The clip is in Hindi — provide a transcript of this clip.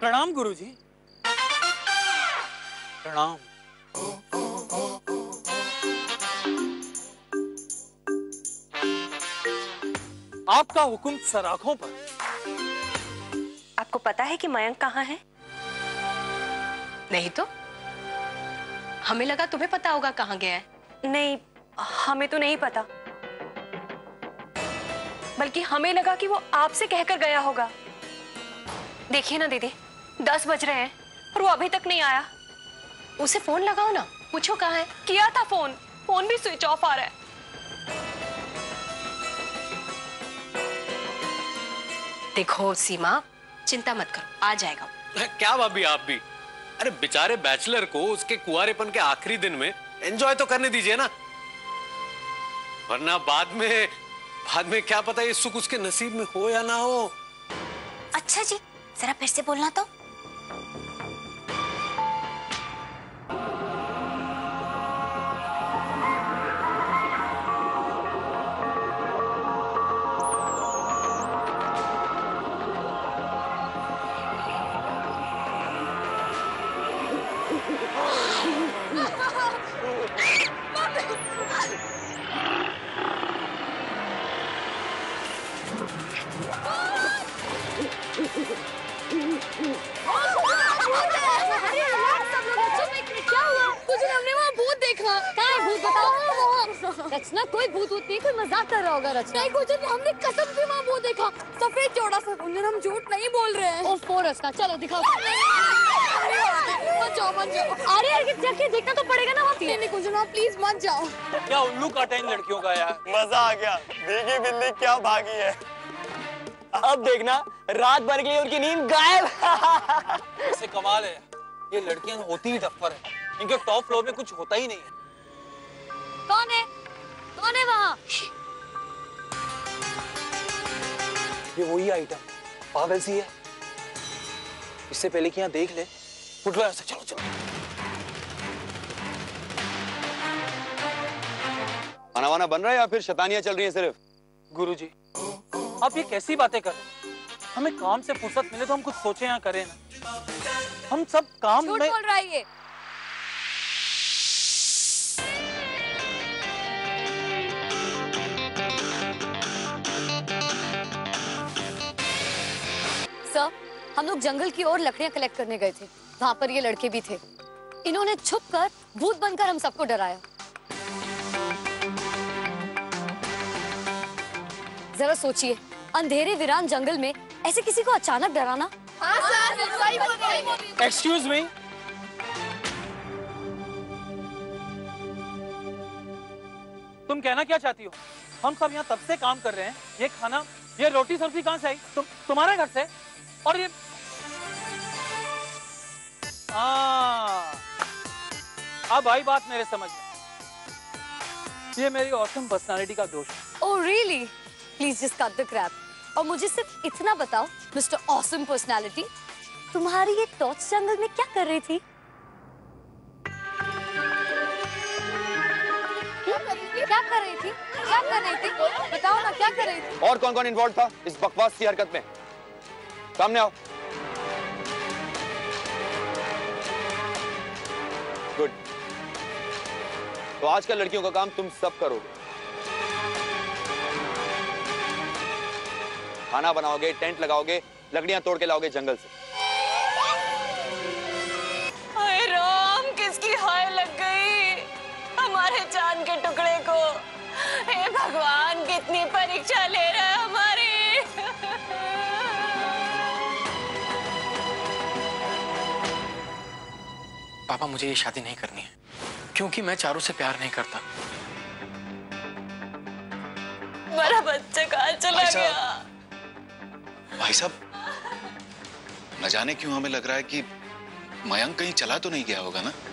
प्रणाम गुरुजी। प्रणाम। आपका हुक्म सराखों पर। आपको पता है कि मयंक कहाँ है? नहीं तो हमें लगा तुम्हें पता होगा कहाँ गया है। नहीं, हमें तो नहीं पता, बल्कि हमें लगा कि वो आपसे कहकर गया होगा। देखिए ना दीदी, 10 बज रहे हैं और वो अभी तक नहीं आया। उसे फोन लगाओ ना, पूछो कहाँ है। किया था फोन, फोन भी स्विच ऑफ आ रहा है। देखो सीमा, चिंता मत करो, आ जाएगा। क्या भाभी आप भी, अरे बेचारे बैचलर को उसके कुंवारेपन के आखिरी दिन में एंजॉय तो करने दीजिए ना, वरना बाद में क्या पता ये सुख उसके नसीब में हो या ना हो। अच्छा जी, जरा फिर से बोलना तो। रचना कोई भूत नहीं, कोई मजाक कर रहा होगा। रचना नहीं गुजर, हमने कसम से वहाँ भूत देखा, सफेद जोड़ा सा। हम झूठ नहीं बोल रहे हैं। ओफ ओ रचना, चलो दिखाओ। मत जाओ, मत जाओ। अरे यार, जाके देखना तो पड़ेगा ना। नहीं नहीं गुजर, प्लीज मत जाओ। क्या उल्लू काटा इन लड़कियों का यार, मजा आ गया। भीगी बिल्ली क्या भागी है। अब देखना, रात भर गई उनकी नींद गायब। कमाल है, ये लड़कियां होती ही डफर है। इनके टॉप फ्लोर में कुछ होता ही नहीं है। कौन है? कौन है वहाँ? ये वही आइटम पागल सी है। इससे पहले कि यहाँ देख ले, उठवा यहाँ से। चलो चलो। खाना वाना बन रहा है या फिर शैतानियाँ चल रही हैं सिर्फ? गुरुजी, आप ये कैसी बातें कर रहे हैं? हमें काम से फुर्सत मिले तो हम कुछ सोचे या करें ना। हम सब काम में। झूठ बोल रहा है ये। सर, हम लोग जंगल की ओर लकड़ियां कलेक्ट करने गए थे। वहाँ पर ये लड़के भी थे। इन्होंने छुपकर भूत बनकर हम सबको डराया। जरा सोचिए, अंधेरे वीरान जंगल में ऐसे किसी को अचानक डराना। हाँ सर। एक्सक्यूज मी, तुम कहना क्या चाहती हो? हम सब यहाँ तब से काम कर रहे हैं। ये खाना, ये रोटी सब्जी कहाँ से आई? तुम्हारे घर से? और ये अब आई बात मेरे समझ में। ये मेरी ऑसम पर्सनालिटी का दोष है। Oh really? Please just cut the crap. और मुझे सिर्फ इतना बताओ मिस्टर ऑसम पर्सनालिटी, तुम्हारी ये टॉर्च जंगल में क्या कर रही थी? क्या कर रही थी? क्या कर रही थी? बताओ ना, क्या कर रही थी? और कौन कौन इन्वॉल्व था इस बकवास की हरकत में? सामने आओ। गुड। तो आजकल लड़कियों का काम तुम सब करोगे। खाना बनाओगे, टेंट लगाओगे, लकड़ियां तोड़ के लाओगे जंगल से। हाय राम, किसकी हाय लग गई हमारे चांद के टुकड़े को। हे भगवान, कितनी परीक्षा ले रहा है हमारी। पापा, मुझे ये शादी नहीं करनी है, क्योंकि मैं चारों से प्यार नहीं करता। मेरा बच्चा कहाँ चला गया? भाई साहब, न जाने क्यों हमें लग रहा है कि मयंक कहीं चला तो नहीं गया होगा ना।